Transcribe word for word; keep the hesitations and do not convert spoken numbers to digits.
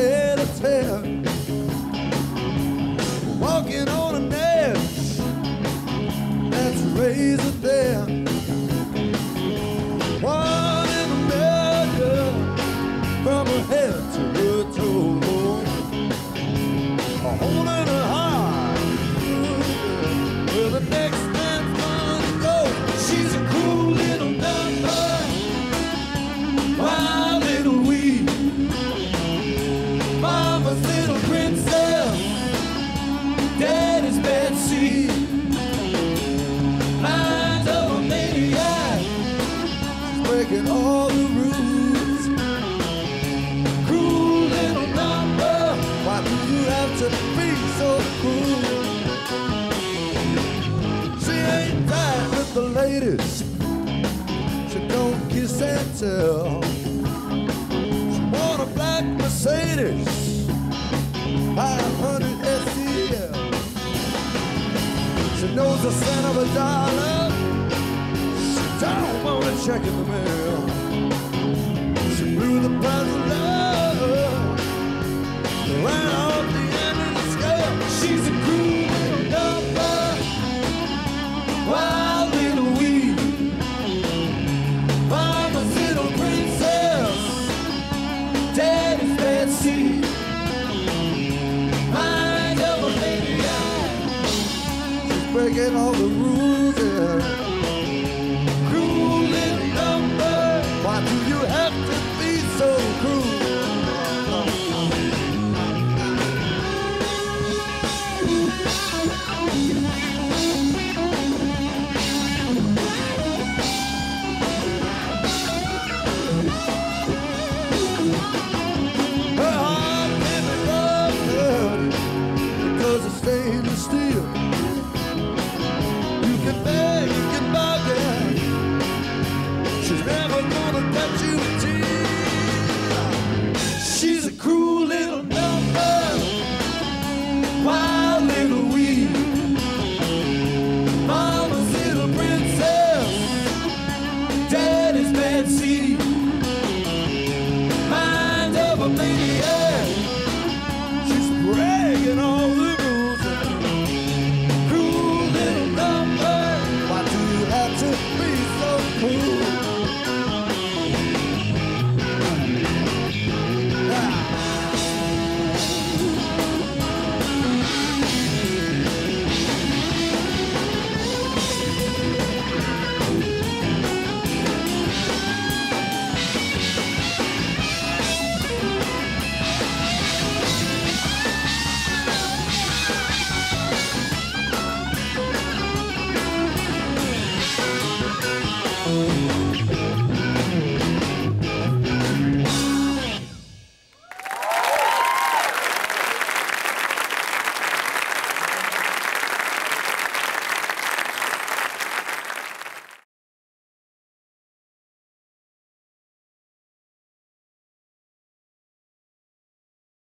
head to tail, walking on an edge that's razor thin. One in the measure from her head to her toe, a hole in her heart where the next man's gonna go. She's a cruel little number, my little weed, mama's little princess, daddy's bad seed. Mind of a maniac, she's breaking all the rules. Cruel little number, why do you have to be so cruel? She ain't tied with the ladies, she don't kiss and tell. She wore a black Mercedes, five hundred S E L. She knows the cent of a dollar, she don't want a check in the mail. She blew the price of love, ran off the end of the scale. She's a cruel little number, wild little weed, mama's little princess, daddy's bad seed. Breaking all the rules, yeah. Cruel little number, why do you have to be so cruel? Her heart never loved her because it's stainless steel. She's a cruel little number, wild little weed, mama's little princess, daddy's bad seed, mind of a maniac.